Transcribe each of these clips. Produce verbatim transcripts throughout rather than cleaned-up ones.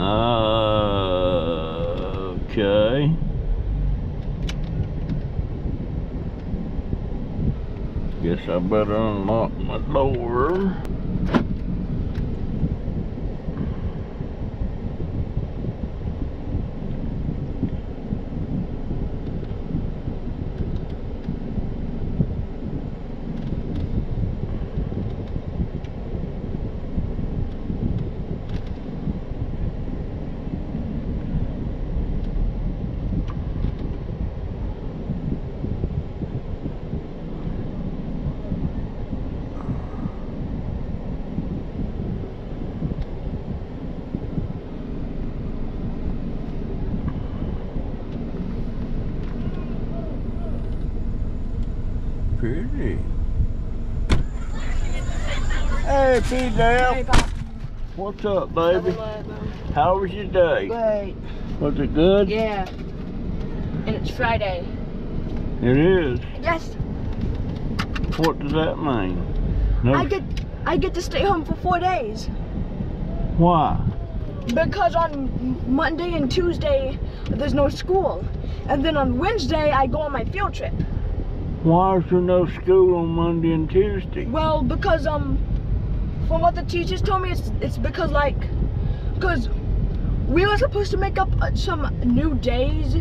Okay. Guess I better unlock my door. Pretty. Hey, P. Dale. Hey, Bob. What's up, baby? How was your day? Great. Was it good? Yeah. And it's Friday. It is. Yes. What does that mean? No. I get I get to stay home for four days. Why? Because on Monday and Tuesday there's no school, and then on Wednesday I go on my field trip. Why is there no school on Monday and Tuesday? Well, because, um, from what the teachers told me, it's, it's because, like, because we were supposed to make up some new days,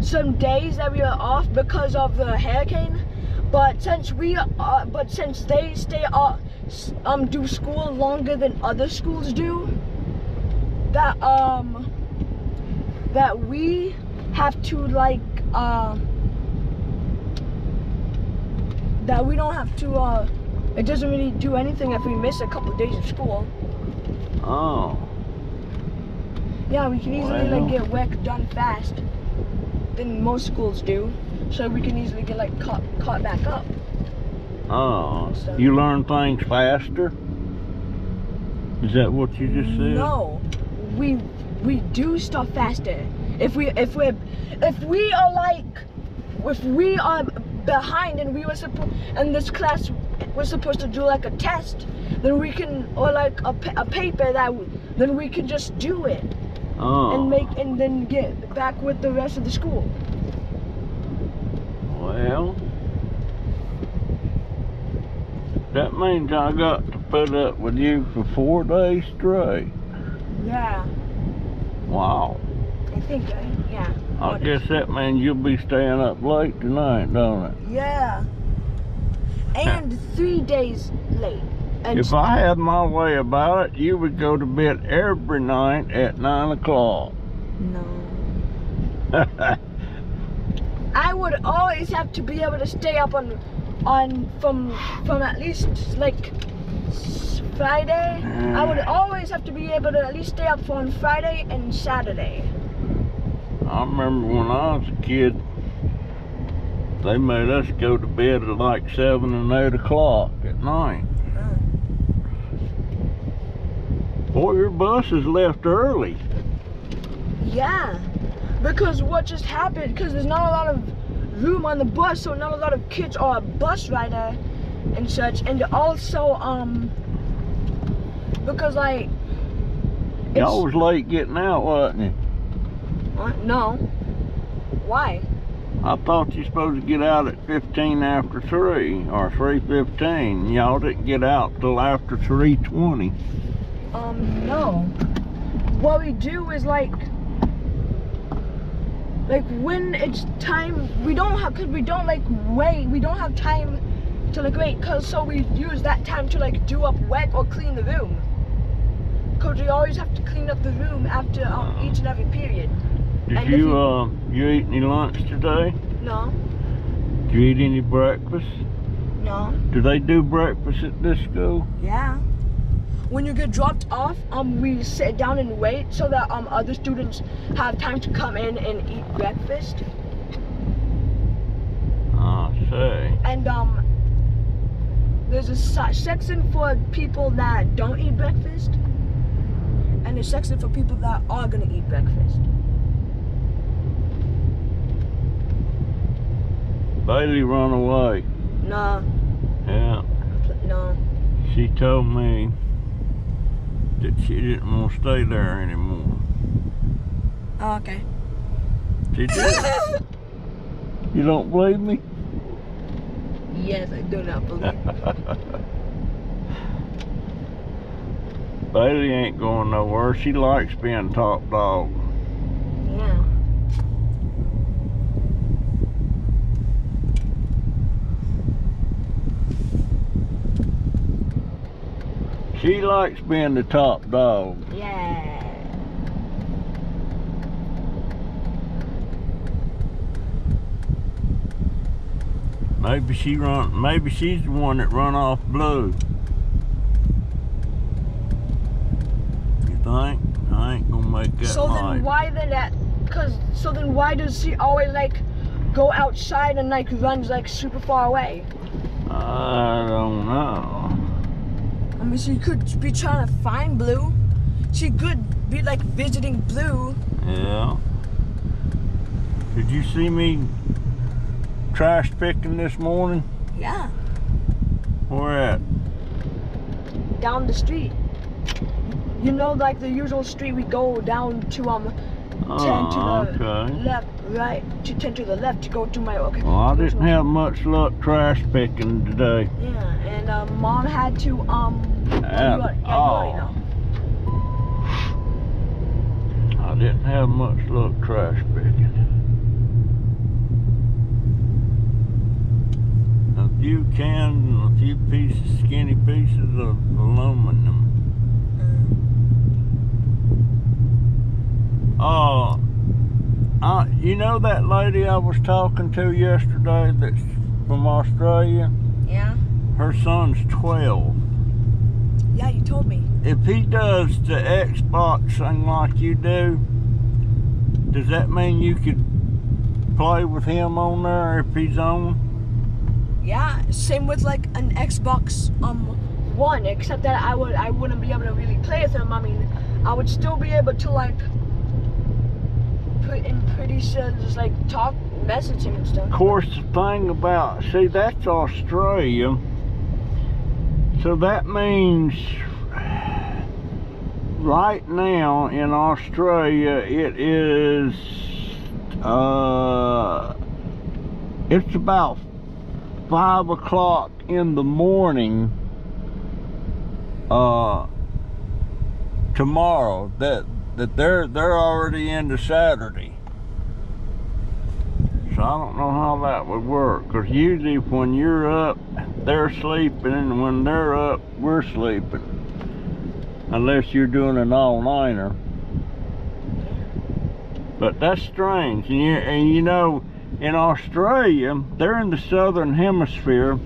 some days that we were off because of the hurricane, but since we are, but since they stay off, um, do school longer than other schools do, that, um, that we have to, like, uh, that we don't have to, uh, it doesn't really do anything if we miss a couple of days of school. Oh. Yeah, we can easily, well. like, get work done fast than most schools do, so we can easily get, like, caught, caught back up. Oh, so. You learn things faster? Is that what you just said? No, we, we do stuff faster. If we, if we, if we are, like, if we are behind and we were supposed and this class was supposed to do like a test, then we can, or like a, a paper that we, then we can just do it. Oh. And make and then get back with the rest of the school. Well, that means I got to put up with you for four days straight. Yeah. Wow. I think I, yeah. I guess that means you'll be staying up late tonight, don't it? Yeah. And three days late. And if I had my way about it, you would go to bed every night at nine o'clock. No. I would always have to be able to stay up on, on from from at least like Friday. Mm. I would always have to be able to at least stay up on Friday and Saturday. I remember when I was a kid, they made us go to bed at like seven and eight o'clock at night. Mm. Boy, your buses left early. Yeah, because what just happened, because there's not a lot of room on the bus, so not a lot of kids are a bus rider and such, and also, um, because like... Y'all was late getting out, wasn't it? No. Why? I thought you're supposed to get out at fifteen after three or three fifteen. Y'all didn't get out till after three twenty. Um, no. What we do is like, like when it's time, we don't have, cause we don't like wait. We don't have time to like wait, cause so we use that time to like do up work or clean the room. Cause we always have to clean up the room after um, each and every period. Did and you, you uh, you eat any lunch today? No. Did you eat any breakfast? No. Do they do breakfast at this school? Yeah. When you get dropped off, um, we sit down and wait so that um other students have time to come in and eat breakfast. I see. and um there's a section for people that don't eat breakfast, and a section for people that are gonna eat breakfast. Bailey run away. No. Yeah. No. She told me that she didn't want to stay there anymore. Oh, okay. She did. You don't believe me? Yes, I do not believe you. Bailey ain't going nowhere. She likes being top dog. Yeah. She likes being the top dog. Yeah. Maybe she run. Maybe she's the one that run off Blue. You think? I ain't gonna make that. So light. Then why then that? Cause so then why does she always like go outside and like runs like super far away? I don't know. I mean, she could be trying to find Blue. She could be like visiting Blue. Yeah. Did you see me trash picking this morning? Yeah. Where at? Down the street. You know, like the usual street we go down to um oh, ten to the okay. left, right, to ten to the left to go to my okay. Well, I didn't have much luck trash picking today. Yeah, and um, Mom had to um. At run, at all. Running, uh, I didn't have much luck trash picking. Few cans and a few pieces, skinny pieces of aluminum. Oh, uh, I, you know that lady I was talking to yesterday that's from Australia? Yeah. Her son's twelve. Yeah, you told me. If he does the Xbox thing like you do, does that mean you could play with him on there if he's on? Yeah, same with like an Xbox um One, except that I would I wouldn't be able to really play with him. I mean, I would still be able to like put in pretty sure just like talk, message him and stuff. Of course, the thing about see that's Australia, so that means right now in Australia it is uh it's about five o'clock in the morning uh tomorrow that that they're they're already into Saturday, so I don't know how that would work, because usually when you're up they're sleeping, and when they're up we're sleeping, unless you're doing an all-nighter. But that's strange. And you, and you know, in Australia, they're in the southern hemisphere,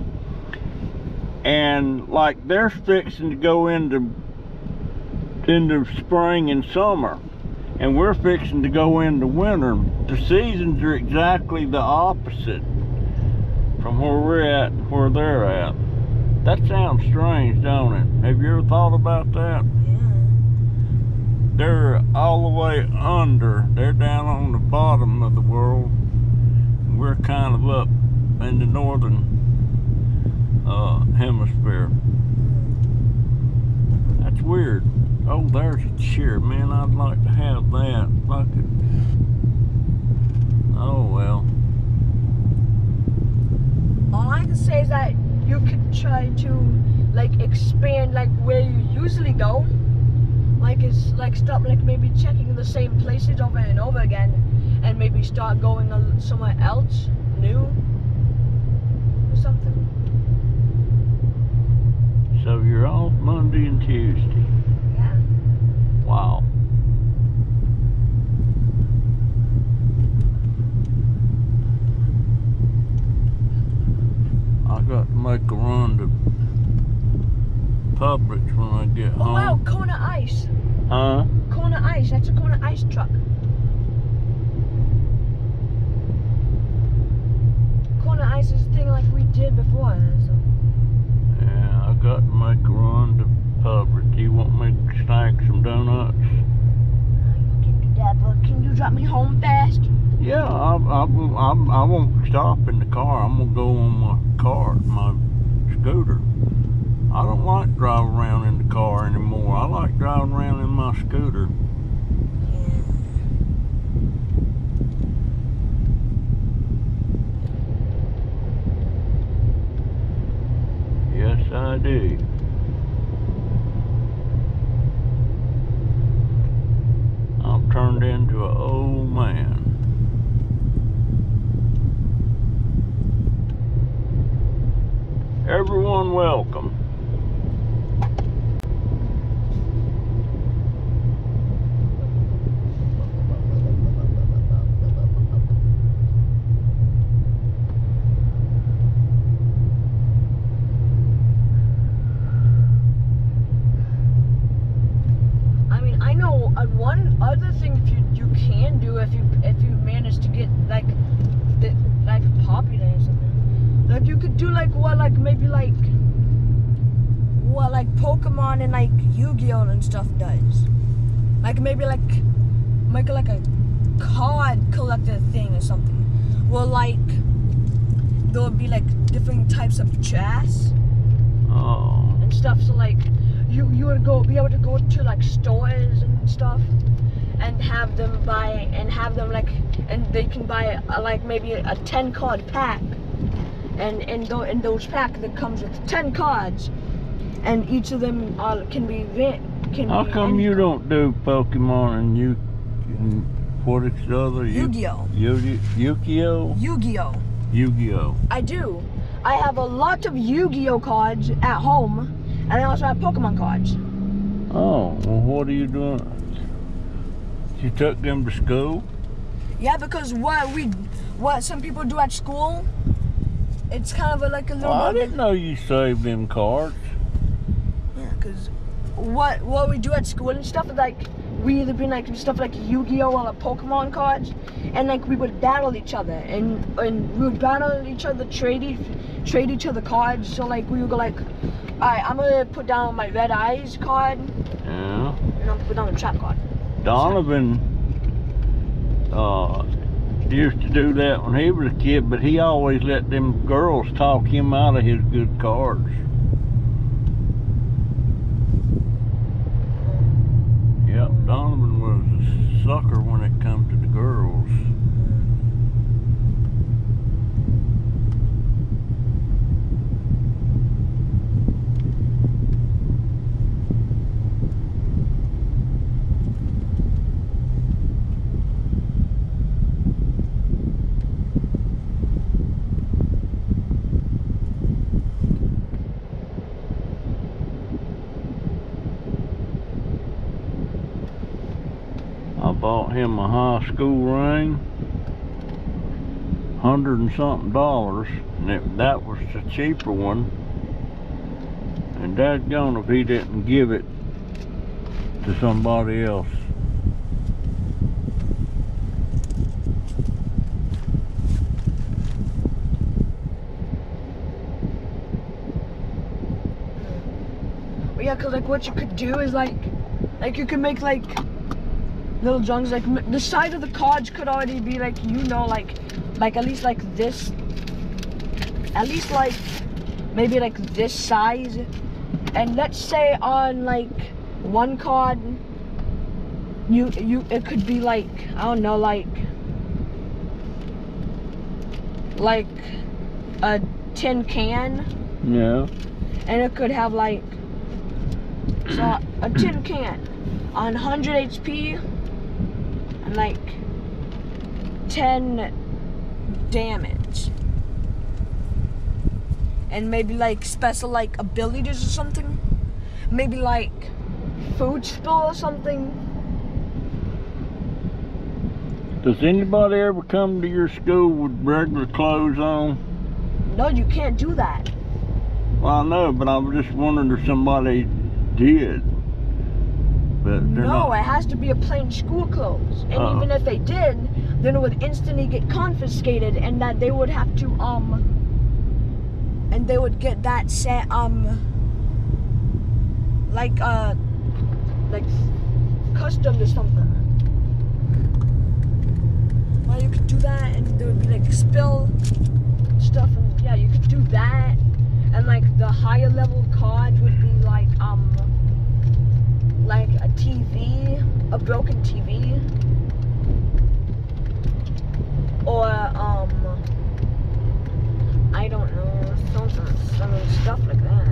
and like they're fixing to go into into spring and summer, and we're fixing to go into winter. The seasons are exactly the opposite from where we're at and where they're at. That sounds strange, don't it? Have you ever thought about that? Yeah. They're all the way under. They're down on the bottom of the world. We're kind of up in the northern uh, hemisphere. That's weird. Oh, there's a chair, man. I'd like to have that. If I could. Oh well. All I can say is that you could try to like expand like where you usually go. Like it's like stop like maybe checking the same places over and over again, and maybe start going somewhere else, new, or something. So you're off Monday and Tuesday? Yeah. Wow. I got to make a run to Publix when I get oh, home. Wow, Kona Ice. Huh? Kona Ice, that's a Kona Ice truck. Ice is a thing like we did before, so. Yeah, I got to make a run to Publix. Do you want me to snack some donuts? You can do that, but can you drop me home fast? Yeah, I, I, I, I won't stop in the car. I'm going to go on my cart, my scooter. I don't like driving around in the car anymore. I like driving around in my scooter. Yes, I do. I'm turned into an old man. Everyone, welcome. Pokemon and like Yu-Gi-Oh and stuff does. Like maybe like make like a card collector thing or something. Well, like there'll be like different types of chess oh. and stuff. So like you you would go be able to go to like stores and stuff and have them buy and have them like and they can buy a, like maybe a ten card pack. And and th in those pack that comes with ten cards. And each of them are, can be vent. Can How be come you don't do Pokemon and you and what is the other? Yu-Gi-Oh. Yu-Gi-Oh. Yu-Gi-Oh. Yu-Gi-Oh. I do. I have a lot of Yu-Gi-Oh cards at home, and I also have Pokemon cards. Oh, well, what are you doing? You took them to school? Yeah, because what we, what some people do at school, it's kind of a, like a little. Well, I didn't know you saved them cards. What what we do at school and stuff is like we either bring like stuff like Yu-Gi-Oh or like Pokemon cards, and like we would battle each other and and we would battle each other, trade each, trade each other cards. So like we would go like, all right, I'm gonna put down my Red Eyes card. Yeah. And I'm gonna put down a trap card. Donovan uh, used to do that when he was a kid, but he always let them girls talk him out of his good cards. Yep, Donovan was a sucker when it comes to the girls. Bought him a high school ring, hundred and something dollars, and it, that was the cheaper one. And dadgone if he didn't give it to somebody else. Well, yeah, cause like what you could do is like, like you could make like. Little junks, like the side of the cards could already be like, you know, like like at least like this, at least like maybe like this size. And let's say on like one card you you it could be like, I don't know, like like a tin can. Yeah. And it could have like so a tin can on one hundred H P and like ten damage and maybe like special like abilities or something, maybe like food spill or something. Does anybody ever come to your school with regular clothes on? No, you can't do that. Well, I know, but I was just wondering if somebody did. No, not. It has to be a plain school clothes, and uh-oh. Even if they did, then it would instantly get confiscated, and that they would have to um they would get that set, um, like, uh, like, custom or something. Well, you could do that, and there would be, like, spill stuff, and, yeah, you could do that, and, like, the higher level cards would be, like, um, like, a T V, a broken T V, or, um, I don't know, some, some stuff like that.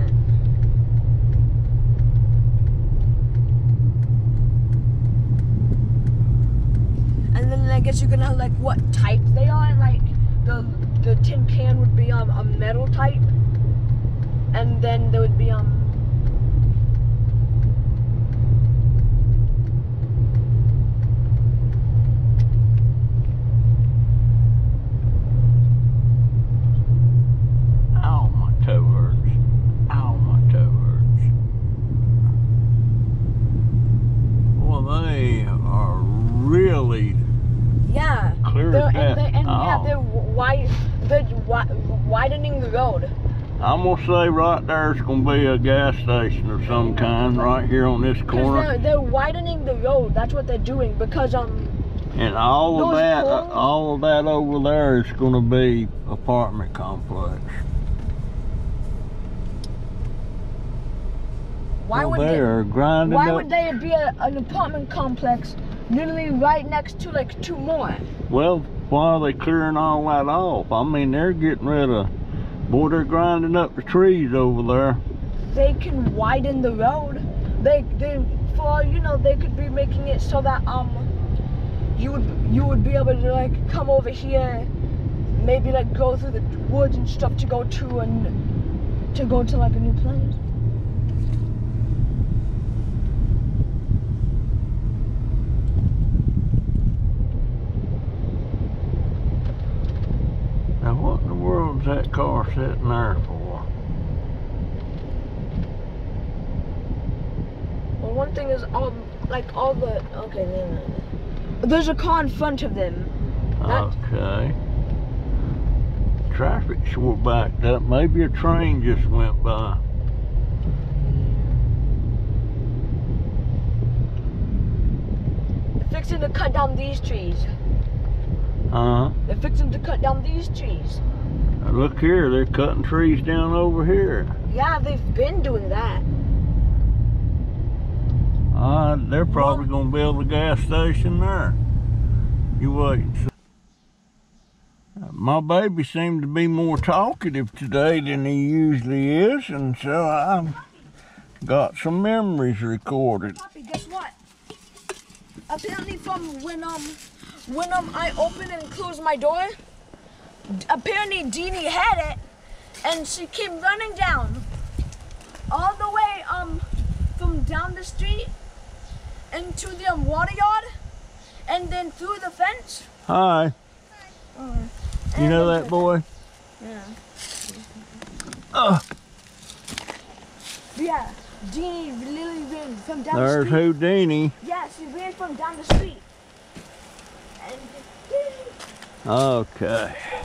And then I guess you can have like what type they are. Like the the tin can would be um a metal type, and then there would be um widening the road. I'm going to say right there's going to be a gas station of some kind right here on this corner. They're, they're widening the road. That's what they're doing, because um. And all of that, corners, all of that over there is going to be apartment complex. Why well, would they? Are grinding why up. would they be a, an apartment complex literally right next to like two more? Well. Why are they clearing all that off? I mean, they're getting rid of, boy, they're grinding up the trees over there. They can widen the road. They, they, for all you know, they could be making it so that um, you would, you would be able to like come over here, maybe like go through the woods and stuff to go to and to go to like a new place. That car sitting there for? Well, one thing is all like all the okay. No, no, no. There's a car in front of them. That, okay. Traffic's sure backed up. Maybe a train just went by. They're fixing to cut down these trees. Uh huh. They're fixing to cut down these trees. Look here, they're cutting trees down over here. Yeah, they've been doing that. Uh, they're probably well, going to build a gas station there. You wait and see. My baby seemed to be more talkative today than he usually is, and so I've got some memories recorded. Poppy, guess what? Apparently from when, um, when um, I open and close my door, apparently Deanie had it, and she came running down all the way um from down the street into the um, water yard, and then through the fence. Hi. Uh, you know that boy? Yeah. Uh. Yeah. Deanie literally ran from down the street. There's Houdini. Yeah, she ran from down the street. And okay.